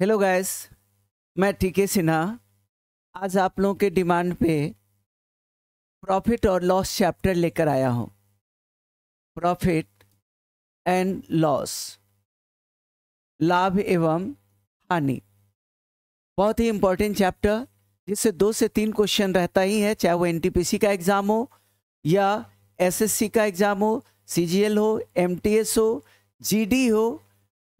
Hello guys, मैं T के सिन्हा आज आप लोगों के डिमांड पे प्रॉफिट और लॉस चैप्टर लेकर आया हूँ। प्रॉफिट एंड लॉस, लाभ एवं हानि, बहुत ही इम्पोर्टेंट चैप्टर जिससे 2 से 3 क्वेश्चन रहता ही है, चाहे वो एनटीपीसी का एग्ज़ाम हो या एसएससी का एग्ज़ाम हो, सीजीएल हो, एमटीएस हो, जीडी हो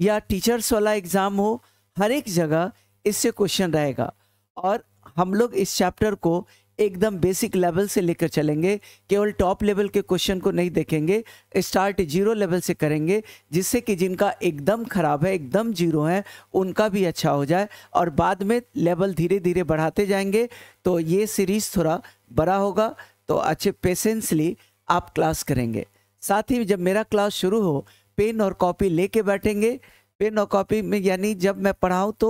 या टीचर्स वाला एग्ज़ाम हो, हर एक जगह इससे क्वेश्चन रहेगा। और हम लोग इस चैप्टर को एकदम बेसिक लेवल से लेकर चलेंगे, केवल टॉप लेवल के क्वेश्चन को नहीं देखेंगे, स्टार्ट 0 लेवल से करेंगे, जिससे कि जिनका एकदम ख़राब है, एकदम 0 है, उनका भी अच्छा हो जाए और बाद में लेवल धीरे धीरे बढ़ाते जाएंगे। तो ये सीरीज़ थोड़ा बड़ा होगा, तो अच्छे पेशेंसली आप क्लास करेंगे। साथ ही जब मेरा क्लास शुरू हो, पेन और कॉपी ले कर बैठेंगे। पेन और कॉपी में यानी जब मैं पढ़ाऊँ तो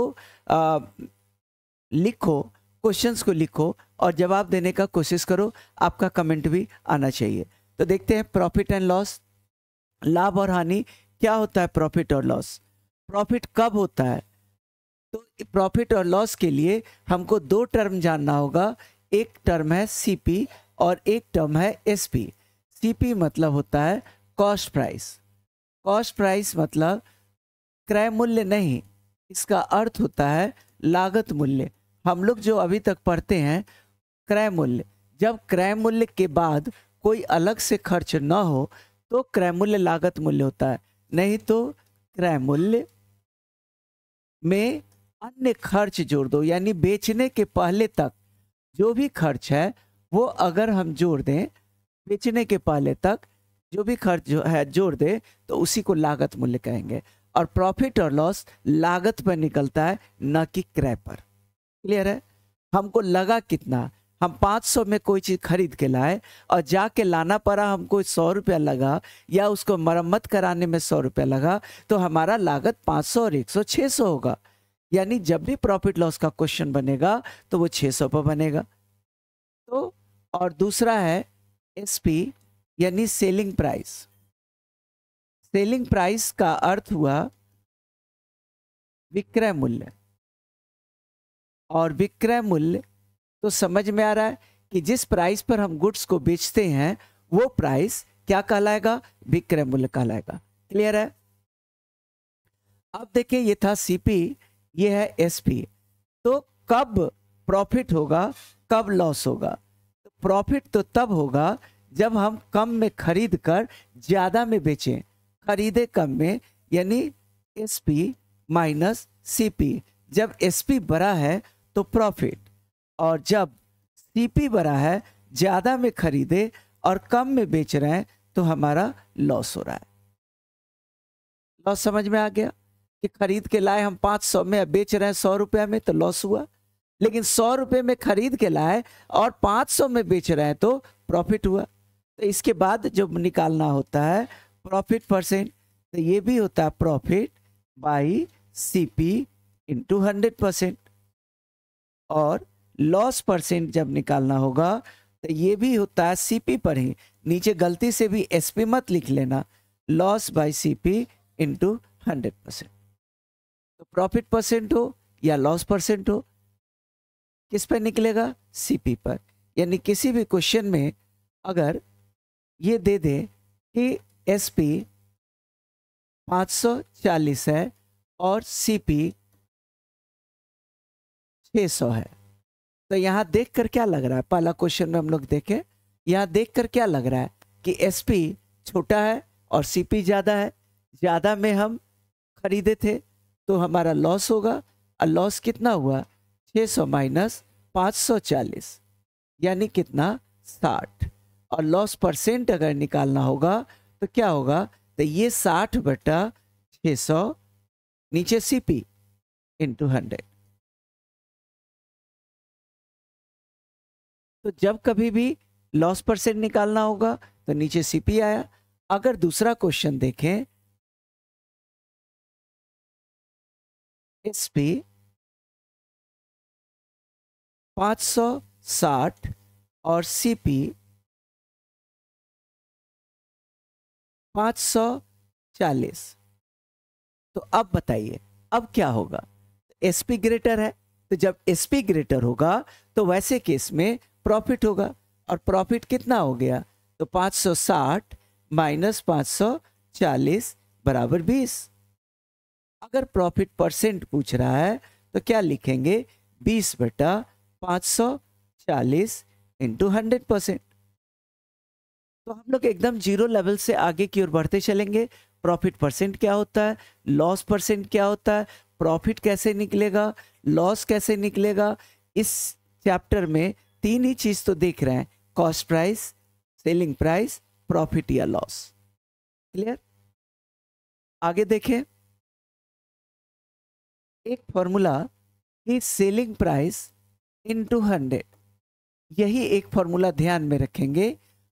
लिखो, क्वेश्चंस को लिखो और जवाब देने का कोशिश करो, आपका कमेंट भी आना चाहिए। तो देखते हैं प्रॉफिट एंड लॉस, लाभ और हानि। क्या होता है प्रॉफिट और लॉस? प्रॉफिट कब होता है? तो प्रॉफिट और लॉस के लिए हमको 2 टर्म जानना होगा। एक टर्म है सीपी और एक टर्म है एसपी। सीपी मतलब होता है कॉस्ट प्राइस। कॉस्ट प्राइस मतलब क्रय मूल्य नहीं, इसका अर्थ होता है लागत मूल्य। हम लोग जो अभी तक पढ़ते हैं क्रय मूल्य, जब क्रय मूल्य के बाद कोई अलग से खर्च ना हो तो क्रय मूल्य लागत मूल्य होता है, नहीं तो क्रय मूल्य में अन्य खर्च जोड़ दो, यानी बेचने के पहले तक जो भी खर्च है वो अगर हम जोड़ दें, बेचने के पहले तक जो भी खर्च है जोड़ दें तो उसी को लागत मूल्य कहेंगे। और प्रॉफिट और लॉस लागत पर निकलता है, ना कि क्रय पर। क्लियर है? हमको लगा कितना, हम 500 में कोई चीज़ खरीद के लाए और जाके लाना पड़ा हमको 100 रुपया लगा, या उसको मरम्मत कराने में 100 रुपया लगा, तो हमारा लागत 500 और 100 600 होगा। यानी जब भी प्रॉफिट लॉस का क्वेश्चन बनेगा तो वो 600 पर बनेगा। तो और दूसरा है एसपी यानी सेलिंग प्राइस। सेलिंग प्राइस का अर्थ हुआ विक्रय मूल्य। और विक्रय मूल्य तो समझ में आ रहा है कि जिस प्राइस पर हम गुड्स को बेचते हैं वो प्राइस क्या कहलाएगा? विक्रय मूल्य कहलाएगा। क्लियर है? अब देखिए, ये था सीपी, ये है एसपी। तो कब प्रॉफिट होगा, कब लॉस होगा? तो प्रॉफिट तो तब होगा जब हम कम में खरीद कर ज़्यादा में बेचें, खरीदे कम में, यानी एसपी माइनस सीपी। जब एसपी बड़ा है तो प्रॉफिट, और जब सीपी बड़ा है, ज़्यादा में खरीदे और कम में बेच रहे हैं तो हमारा लॉस हो रहा है। लॉस समझ में आ गया कि खरीद के लाए हम 500 में, बेच रहे हैं 100 रुपये में, तो लॉस हुआ। लेकिन 100 रुपये में खरीद के लाए और 500 में बेच रहे हैं तो प्रॉफिट हुआ। तो इसके बाद जब निकालना होता है प्रॉफिट परसेंट, तो ये भी होता है प्रॉफिट बाई सीपी इंटू 100%। और लॉस परसेंट जब निकालना होगा तो ये भी होता है सीपी पर ही, नीचे गलती से भी एसपी मत लिख लेना, लॉस बाई सीपी इंटू 100%। तो प्रॉफिट परसेंट हो या लॉस परसेंट हो, किस पर निकलेगा? सीपी पर। यानी किसी भी क्वेश्चन में अगर ये दे दे कि एसपी 540 है और सीपी 600 है, तो यहाँ देख कर क्या लग रहा है, पहला क्वेश्चन में हम लोग देखें, यहाँ देख कर क्या लग रहा है कि एसपी छोटा है और सीपी ज़्यादा है, ज़्यादा में हम खरीदे थे तो हमारा लॉस होगा। और लॉस कितना हुआ? 600 माइनस 540 यानी कितना? 60। और लॉस परसेंट अगर निकालना होगा तो क्या होगा? तो ये 60/600 नीचे सीपी इंटू 100। तो जब कभी भी लॉस परसेंट निकालना होगा तो नीचे सीपी आया। अगर दूसरा क्वेश्चन देखें, एसपी 560 और सीपी 540, तो अब बताइए अब क्या होगा? एसपी ग्रेटर है, तो जब एसपी ग्रेटर होगा तो वैसे केस में प्रॉफिट होगा, और प्रॉफिट कितना हो गया तो 560 माइनस 540 बराबर 20। अगर प्रॉफिट परसेंट पूछ रहा है तो क्या लिखेंगे 20/540 इंटू 100%। तो हम लोग एकदम जीरो लेवल से आगे की ओर बढ़ते चलेंगे। प्रॉफिट परसेंट क्या होता है, लॉस परसेंट क्या होता है, प्रॉफिट कैसे निकलेगा, लॉस कैसे निकलेगा, इस चैप्टर में तीन ही चीज़ तो देख रहे हैं, cost price, selling price, profit या लॉस। क्लियर? आगे देखें, एक फॉर्मूला कि सेलिंग प्राइस इंटू 100, यही एक फॉर्मूला ध्यान में रखेंगे,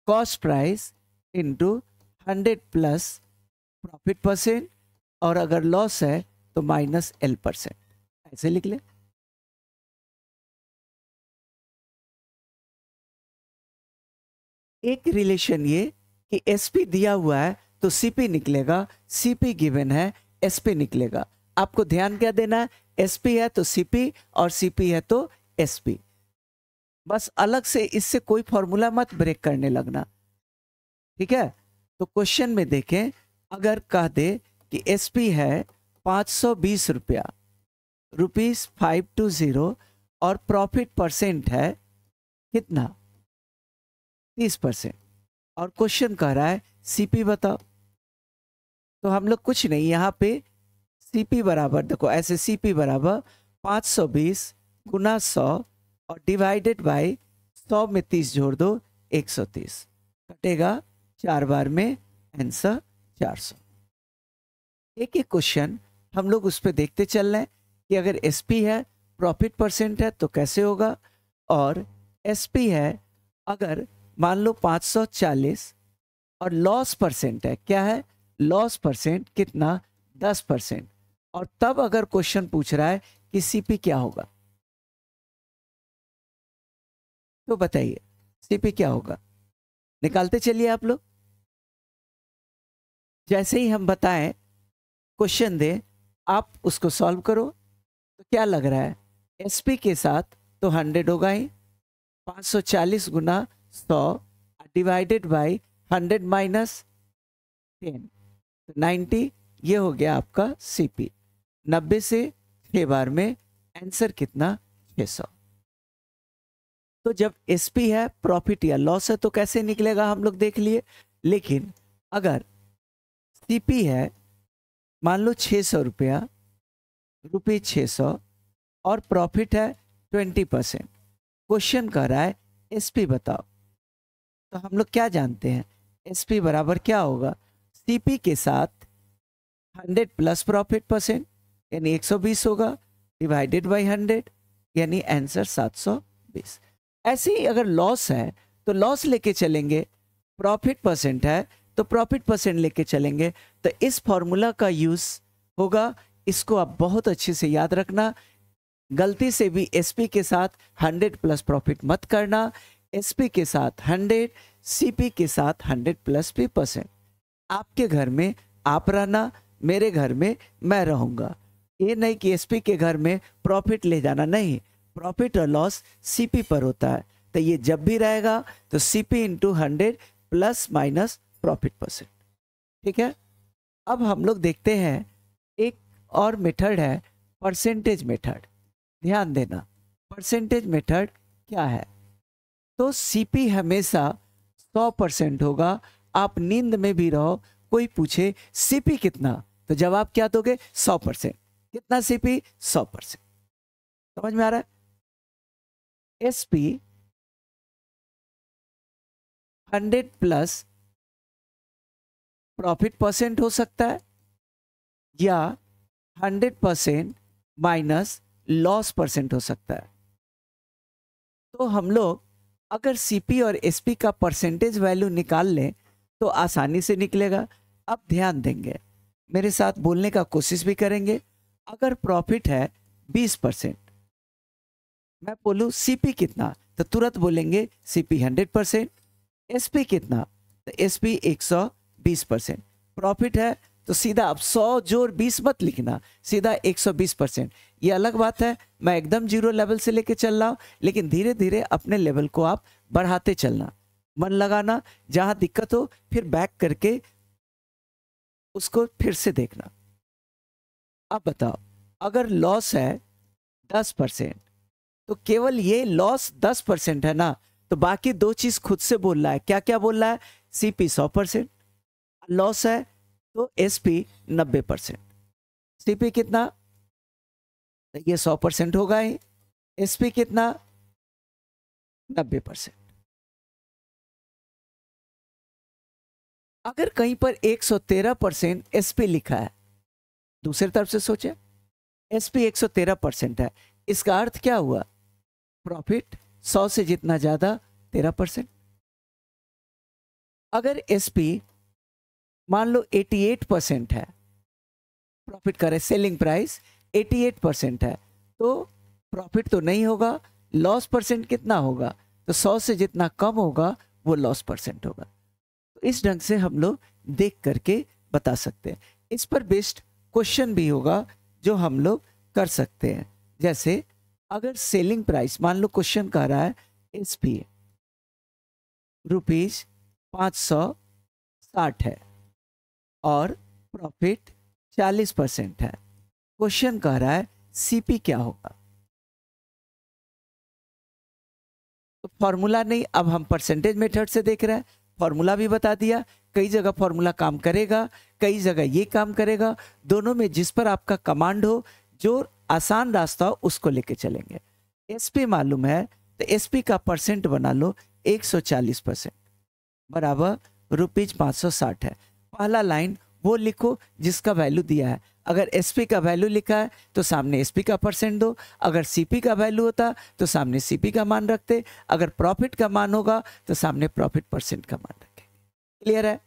cost price into 100 plus profit percent, और अगर लॉस है तो माइनस L%। ऐसे लिख ले। एक रिलेशन ये कि SP दिया हुआ है तो CP निकलेगा, CP गिवन है SP निकलेगा। आपको ध्यान क्या देना है, SP है तो CP और CP है तो SP। बस अलग से इससे कोई फॉर्मूला मत ब्रेक करने लगना, ठीक है? तो क्वेश्चन में देखें, अगर कह दे कि SP है 520 रुपया, ₹520, और प्रॉफिट परसेंट है कितना 30%, और क्वेश्चन कह रहा है CP बताओ। तो हम लोग कुछ नहीं, यहाँ पे CP बराबर देखो, ऐसे CP बराबर 520 गुना 100 और डिवाइडेड बाय 100 में 30 जोड़ दो 130, कटेगा 4 बार में, आंसर 400। एक एक क्वेश्चन हम लोग उस पर देखते चल रहे हैं कि अगर SP है प्रॉफिट परसेंट है तो कैसे होगा, और SP है अगर मान लो 540 और लॉस परसेंट है, क्या है लॉस परसेंट कितना 10%, और तब अगर क्वेश्चन पूछ रहा है कि CP क्या होगा तो बताइए CP क्या होगा। निकालते चलिए आप लोग। जैसे ही हम बताएं क्वेश्चन दे, आप उसको सॉल्व करो, तो क्या लग रहा है SP के साथ तो 100 होगा ही, 540 गुना 100 डिवाइडेड बाई 100 माइनस 10 तो 90, ये हो गया आपका CP। 90 से 6 बार में, आंसर कितना 600। तो जब SP है प्रॉफिट या लॉस है तो कैसे निकलेगा हम लोग देख लिए, लेकिन अगर CP है मान लो 600 रुपया, ₹600, और प्रॉफिट है 20%, क्वेश्चन कह रहा है SP बताओ, तो हम लोग क्या जानते हैं SP बराबर क्या होगा, CP के साथ 100 प्लस प्रॉफिट परसेंट यानी 120 होगा, डिवाइडेड बाय 100 यानी आंसर 720। ऐसे ही अगर लॉस है तो लॉस लेके चलेंगे, प्रॉफिट परसेंट है तो प्रॉफिट परसेंट लेके चलेंगे। तो इस फॉर्मूला का यूज़ होगा, इसको आप बहुत अच्छे से याद रखना। गलती से भी SP के साथ 100 प्लस प्रॉफिट मत करना, SP के साथ 100, CP के साथ 100 प्लस P%। आपके घर में आप रहना, मेरे घर में मैं रहूँगा। ये नहीं कि SP के घर में प्रॉफिट ले जाना, नहीं, प्रॉफिट और लॉस CP पर होता है। तो ये जब भी रहेगा तो CP into 100 plus minus profit percent, ठीक है? अब हम लोग देखते हैं एक और मेथड है, परसेंटेज मेथड। ध्यान देना, परसेंटेज मेथड क्या है, तो CP हमेशा 100% होगा। आप नींद में भी रहो, कोई पूछे CP कितना, तो जवाब क्या दोगे 100%। कितना CP 100%, समझ में आ रहा है? SP 100 प्लस प्रॉफिट परसेंट हो सकता है, या 100% माइनस लॉस परसेंट हो सकता है। तो हम लोग अगर CP और SP का परसेंटेज वैल्यू निकाल लें तो आसानी से निकलेगा। अब ध्यान देंगे, मेरे साथ बोलने का कोशिश भी करेंगे। अगर प्रॉफिट है 20%, मैं बोलूँ CP कितना, तो तुरंत बोलेंगे CP 100%। SP कितना, तो SP 120%। प्रॉफिट है तो सीधा आप 100 जोड़ 20 मत लिखना, सीधा 120%। ये अलग बात है, मैं एकदम जीरो लेवल से लेके चल रहा हूँ, लेकिन धीरे धीरे अपने लेवल को आप बढ़ाते चलना, मन लगाना, जहाँ दिक्कत हो फिर बैक करके उसको फिर से देखना। अब बताओ, अगर लॉस है 10% तो केवल ये लॉस 10% है ना, तो बाकी दो चीज़ खुद से बोल रहा है। क्या क्या बोल रहा है? सीपी 100% लॉस है तो एसपी 90%। सीपी कितना? तो ये 100% होगा ही। एसपी कितना? 90%। अगर कहीं पर 113% एसपी लिखा है, दूसरी तरफ से सोचे एसपी 113% है, इसका अर्थ क्या हुआ? प्रॉफिट 100 से जितना ज्यादा 13%। अगर एसपी मान लो 88% है, प्रॉफिट करे सेलिंग प्राइस 88% है, तो प्रॉफिट तो नहीं होगा, लॉस परसेंट कितना होगा? तो 100 से जितना कम होगा वो लॉस परसेंट होगा। तो इस ढंग से हम लोग देख करके बता सकते हैं। इस पर बेस्ड क्वेश्चन भी होगा जो हम लोग कर सकते हैं। जैसे अगर सेलिंग प्राइस मान लो क्वेश्चन कह रहा है एसपी रुपीज 560 है और प्रॉफिट 40% है, क्वेश्चन कह रहा है सीपी क्या होगा? तो फॉर्मूला नहीं, अब हम परसेंटेज मेथड से देख रहे हैं। फॉर्मूला भी बता दिया, कई जगह फॉर्मूला काम करेगा, कई जगह ये काम करेगा, दोनों में जिस पर आपका कमांड हो, जो आसान रास्ता हो उसको लेके चलेंगे। एसपी मालूम है तो एसपी का परसेंट बना लो 140% बराबर रुपीज 560 है। पहला लाइन वो लिखो जिसका वैल्यू दिया है। अगर एसपी का वैल्यू लिखा है तो सामने एसपी का परसेंट दो, अगर सीपी का वैल्यू होता तो सामने सीपी का मान रखते, अगर प्रॉफिट का मान होगा तो सामने प्रॉफिट परसेंट का मान रखेंगे। क्लियर है?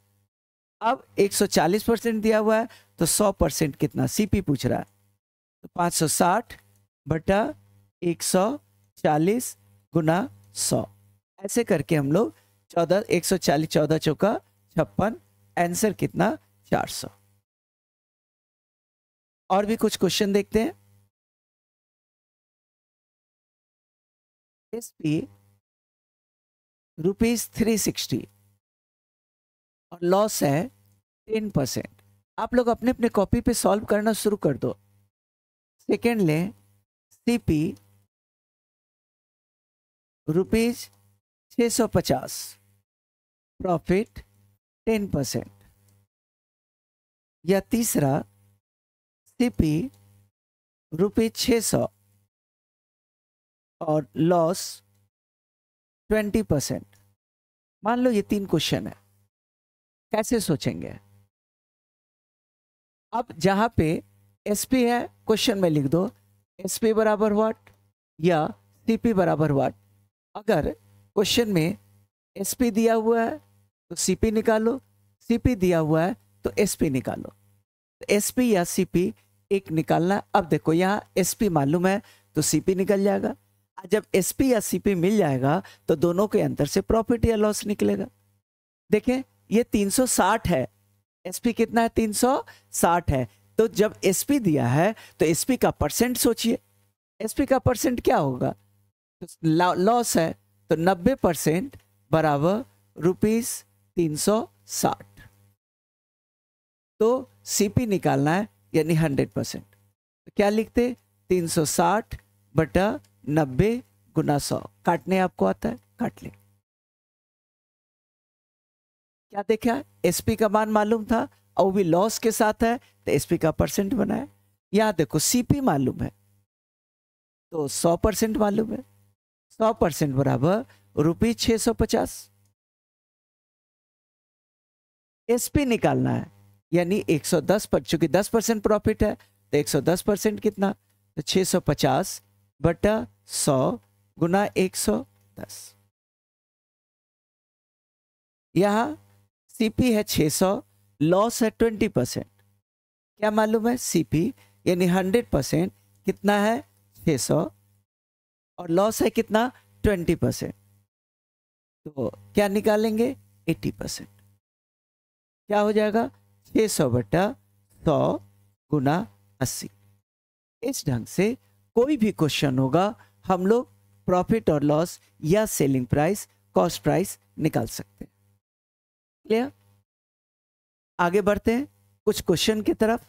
अब 140% दिया हुआ है तो 100% कितना? सीपी पूछ रहा है, तो 560 बटा 140 गुना 100, ऐसे करके हम लोग 14 चौका 56, आंसर कितना? 400। और भी कुछ क्वेश्चन देखते हैं। एसपी रुपीज 360 और लॉस है 10%। आप लोग अपने अपने कॉपी पे सॉल्व करना शुरू कर दो। सेकेंड लें, सीपी रुपीज 650, प्रॉफिट 10%। या तीसरा, सीपी रुपीज 600 और लॉस 20%। मान लो ये तीन क्वेश्चन है, कैसे सोचेंगे? अब जहाँ पे एसपी है क्वेश्चन में लिख दो एसपी बराबर व्हाट या सीपी बराबर व्हाट। अगर क्वेश्चन में एसपी दिया हुआ है तो सीपी निकालो, सीपी दिया हुआ है तो एसपी निकालो। एसपी या सीपी एक निकालना। अब देखो यहाँ एसपी मालूम है तो सीपी निकल जाएगा, जब एसपी या सीपी मिल जाएगा तो दोनों के अंतर से प्रॉफिट या लॉस निकलेगा। देखें ये 360 है, एसपी कितना है? 360 है। तो जब एसपी दिया है तो एसपी का परसेंट सोचिए, एसपी का परसेंट क्या होगा? तो लॉस है तो 90% बराबर रुपीज 360। तो सीपी निकालना है यानी 100%, तो क्या लिखते? 360 बटा 90 गुना 100। काटने आपको आता है, काट लें। क्या देखा? एसपी का मान मालूम था और वो भी लॉस के साथ है तो एसपी का परसेंट बनाया। यहाँ देखो सीपी मालूम है तो 100% मालूम है, 100% बराबर रुपीज 650। एसपी निकालना है यानी 110 पर, चूंकि 10% प्रॉफिट है तो 110% कितना? तो 650 बटा 100 गुना 110। यहाँ सीपी है 600, लॉस है 20%। क्या मालूम है? सीपी यानी 100% कितना है? 600 और लॉस है कितना? 20%। तो क्या निकालेंगे? 80%। क्या हो जाएगा? 600 बटा 100 गुना 80। इस ढंग से कोई भी क्वेश्चन होगा हम लोग प्रॉफिट और लॉस या सेलिंग प्राइस, कॉस्ट प्राइस निकाल सकते हैं। क्लियर? आगे बढ़ते हैं कुछ क्वेश्चन की तरफ।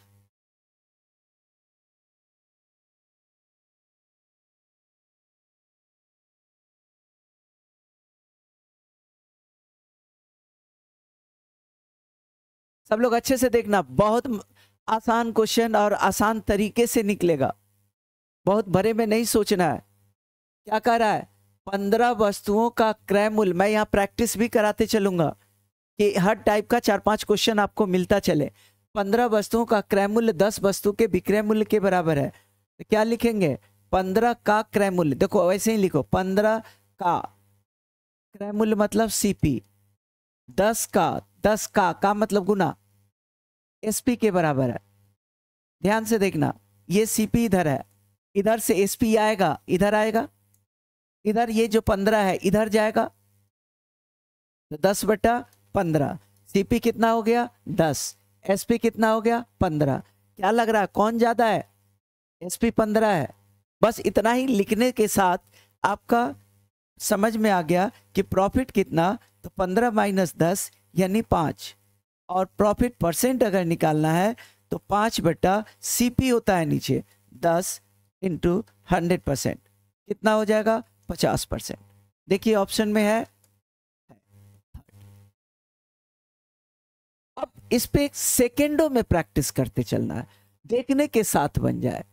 सब लोग अच्छे से देखना, बहुत आसान क्वेश्चन और आसान तरीके से निकलेगा, बहुत भरे में नहीं सोचना है। क्या कह रहा है? 15 वस्तुओं का क्रय मूल्य। मैं यहाँ प्रैक्टिस भी कराते चलूंगा कि हर टाइप का 4-5 क्वेश्चन आपको मिलता चले। 15 वस्तुओं का क्रय मूल्य 10 वस्तु के विक्रय मूल्य के बराबर है, तो क्या लिखेंगे? 15 का क्रय मूल्य। देखो वैसे ही लिखो, 15 का क्रय मूल्य मतलब सीपी, 10 का मतलब गुना, एसपी के बराबर है। ध्यान से देखना, ये सीपी इधर है, इधर से एसपी आएगा, इधर आएगा, इधर ये जो 15 है इधर जाएगा, तो 10/15। सीपी कितना हो गया? 10। एसपी कितना हो गया? 15। क्या लग रहा है कौन ज्यादा है? एसपी 15 है। बस इतना ही लिखने के साथ आपका समझ में आ गया कि प्रॉफिट कितना, तो 15 माइनस 10 यानी 5। और प्रॉफिट परसेंट अगर निकालना है तो 5/CP होता है नीचे, 10 × 100% कितना हो जाएगा? 50%। देखिए ऑप्शन में है। अब इस पे सेकेंडों में प्रैक्टिस करते चलना है, देखने के साथ बन जाए।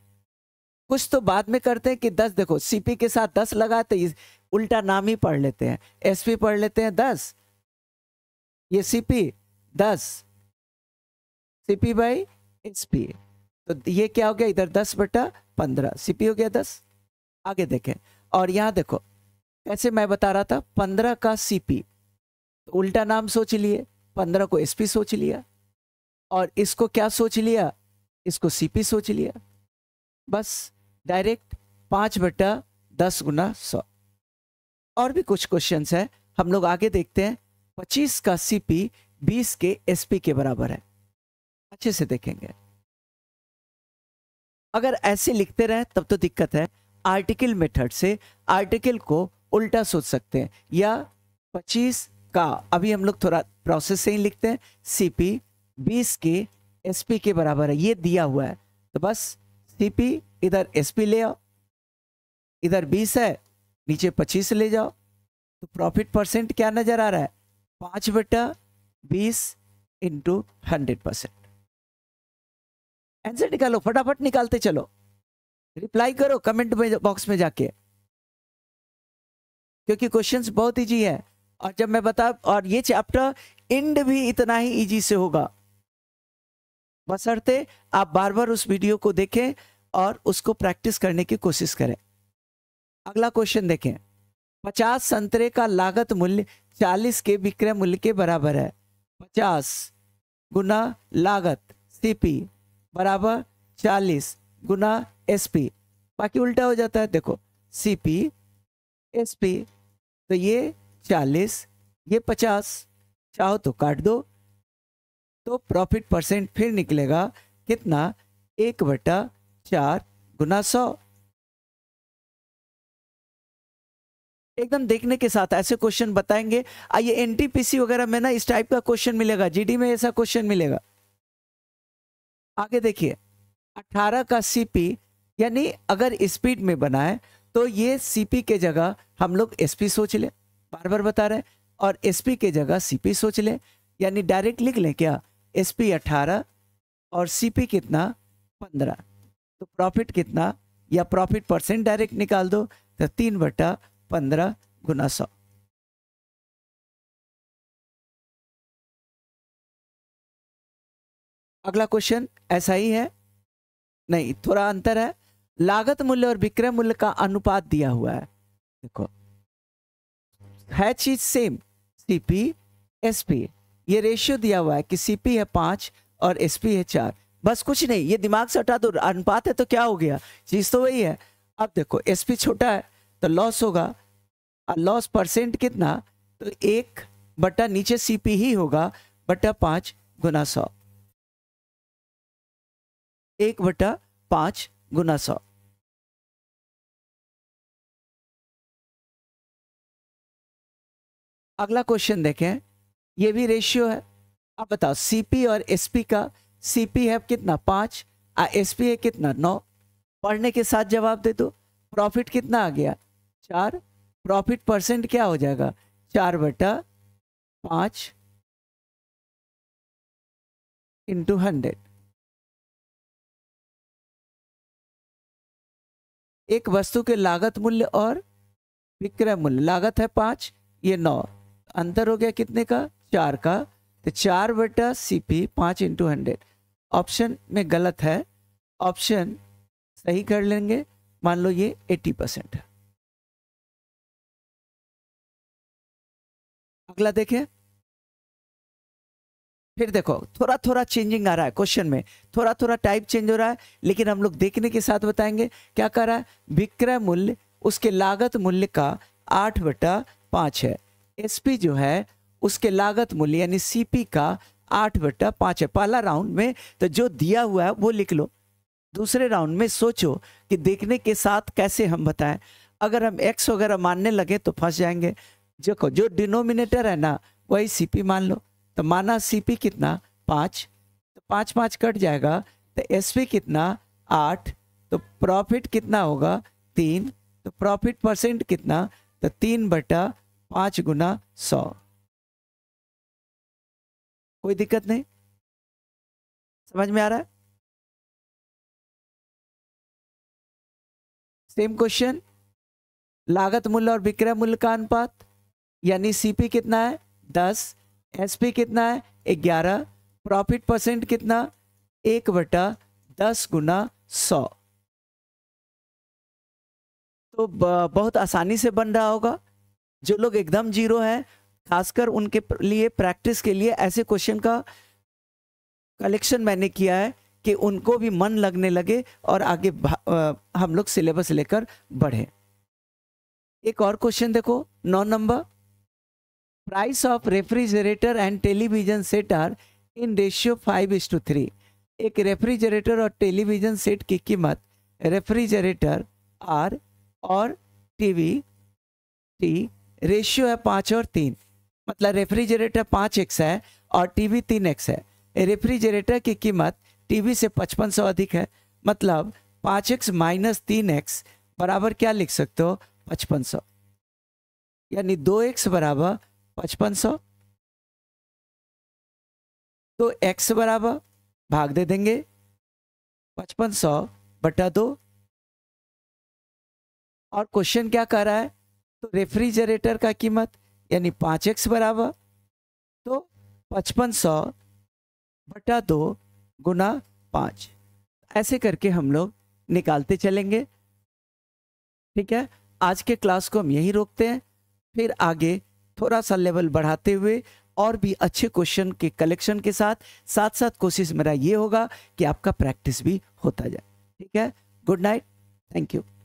कुछ तो बाद में करते हैं कि 10, देखो सीपी के साथ 10 लगाते उल्टा नाम ही पढ़ लेते हैं, एसपी पढ़ लेते हैं 10, ये सीपी 10, सीपी बाई एसपी, तो ये क्या हो गया? इधर 10/15, सीपी हो गया 10। आगे देखें, और यहाँ देखो ऐसे मैं बता रहा था 15 का CP, तो उल्टा नाम सोच लिए, 15 को एसपी सोच लिया, और इसको क्या सोच लिया? इसको सीपी सोच लिया। बस डायरेक्ट 5/10 × 100। और भी कुछ क्वेश्चंस हैं, हम लोग आगे देखते हैं। 25 का CP 20 के एसपी के बराबर है। अच्छे से देखेंगे, अगर ऐसे लिखते रहे तब तो दिक्कत है। आर्टिकल मेथड से आर्टिकल को उल्टा सोच सकते हैं, या 25 का, अभी हम लोग थोड़ा प्रोसेस से ही लिखते हैं, सीपी 20 के एसपी के बराबर है, ये दिया हुआ है, तो बस सीपी इधर एसपी ले आओ, इधर 20 है नीचे 25 ले जाओ, तो प्रॉफिट परसेंट क्या नजर आ रहा है? 5/20 × 100%। आंसर निकालो, फटाफट निकालते चलो, रिप्लाई करो कमेंट बॉक्स में जाके, क्योंकि क्वेश्चंस बहुत इजी है। और जब मैं बता, और ये चैप्टर एंड भी इतना ही इजी से होगा, बशर्ते आप बार बार उस वीडियो को देखें और उसको प्रैक्टिस करने की कोशिश करें। अगला क्वेश्चन देखें, 50 संतरे का लागत मूल्य 40 के विक्रय मूल्य के बराबर है। 50 गुना लागत CP बराबर 40 गुना एसपी, बाकी उल्टा हो जाता है। देखो सीपी एसपी, तो ये 40 ये 50, चाहो तो काट दो, तो प्रॉफिट परसेंट फिर निकलेगा कितना? 1/4 × 100। एकदम देखने के साथ ऐसे क्वेश्चन बताएंगे। आइए, एनटीपीसी वगैरह में ना इस टाइप का क्वेश्चन मिलेगा, जीडी में ऐसा क्वेश्चन मिलेगा। आगे देखिए, 18 का CP, यानी अगर स्पीड में बनाए तो ये सीपी के जगह हम लोग एसपी सोच ले, बार बार बता रहे हैं, और एसपी के जगह सीपी सोच ले, यानी डायरेक्ट लिख लें क्या? एसपी 18 और सीपी कितना? 15। तो प्रॉफिट कितना, या प्रॉफिट परसेंट डायरेक्ट निकाल दो, तो 3/15 × 100। अगला क्वेश्चन ऐसा ही है, नहीं थोड़ा अंतर है। लागत मूल्य और विक्रय मूल्य का अनुपात दिया हुआ है। देखो है चीज सेम, सीपी एसपी, ये रेशियो दिया हुआ है कि सीपी है 5 और एसपी है 4। बस कुछ नहीं, ये दिमाग से हटा दो, अनुपात है तो क्या हो गया, चीज तो वही है। अब देखो एसपी छोटा है तो लॉस होगा, और लॉस परसेंट कितना, तो 1/, नीचे सीपी ही होगा, बटा 5 गुना 100। 1/5 गुना 100। अगला क्वेश्चन देखें, ये भी रेशियो है। अब बताओ सीपी और एसपी का, सीपी है कितना 5, एसपी है कितना 9। पढ़ने के साथ जवाब दे दो। प्रॉफिट कितना आ गया 4, प्रॉफिट परसेंट क्या हो जाएगा 4/5 × 100। 1 वस्तु के लागत मूल्य और विक्रय मूल्य, लागत है 5, ये 9, अंतर हो गया कितने का 4 का, तो 4/CP 5 × 100। ऑप्शन में गलत है, ऑप्शन सही कर लेंगे। मान लो ये 80% है। अगला देखें, फिर देखो थोड़ा थोड़ा चेंजिंग आ रहा है क्वेश्चन में, थोड़ा थोड़ा टाइप चेंज हो रहा है, लेकिन हम लोग देखने के साथ बताएंगे। क्या कर रहा है, विक्रय मूल्य उसके लागत मूल्य का 8/5 है, एसपी जो है उसके लागत मूल्य यानी सीपी का 8/5 है। पहला राउंड में तो जो दिया हुआ है वो लिख लो, दूसरे राउंड में सोचो कि देखने के साथ कैसे हम बताएं। अगर हम एक्स वगैरह मानने लगे तो फंस जाएंगे। देखो जो डिनोमिनेटर है ना वही सीपी मान लो, तो माना सीपी कितना 5, तो 5/5 कट जाएगा, तो एसपी कितना 8, तो प्रॉफिट कितना होगा 3, तो प्रॉफिट परसेंट कितना, तो 3/5 गुना 100। कोई दिक्कत नहीं, समझ में आ रहा है। सेम क्वेश्चन, लागत मूल्य और विक्रय मूल्य का अनुपात यानी सीपी कितना है 10, एसपी कितना है 11, प्रॉफिट परसेंट कितना 1/10 गुना 100। तो बहुत आसानी से बन रहा होगा। जो लोग एकदम जीरो हैं खासकर उनके लिए प्रैक्टिस के लिए ऐसे क्वेश्चन का कलेक्शन मैंने किया है कि उनको भी मन लगने लगे और आगे हम लोग सिलेबस लेकर बढ़े। एक और क्वेश्चन देखो 9 number, price of refrigerator and television set are in ratio 5:3। एक रेफ्रिजरेटर और टेलीविजन सेट की कीमत रेफ्रिजरेटर आर और टीवी टी, रेशियो है 5 और 3, मतलब रेफ्रिजरेटर 5x है और टीवी 3x है। रेफ्रिजरेटर की कीमत टीवी से 5500 अधिक है, मतलब 5x - 3x बराबर क्या लिख सकते हो 5500, यानी 2x = 5500। तो x बराबर भाग दे देंगे 5500/2। और क्वेश्चन क्या कह रहा है, तो रेफ्रिजरेटर का कीमत यानी 5x बराबर, तो 5500/2 गुना 5, ऐसे करके हम लोग निकालते चलेंगे। ठीक है, आज के क्लास को हम यहीं रोकते हैं, फिर आगे थोड़ा सा लेवल बढ़ाते हुए और भी अच्छे क्वेश्चन के कलेक्शन के साथ कोशिश मेरा ये होगा कि आपका प्रैक्टिस भी होता जाए। ठीक है, गुड नाइट, थैंक यू।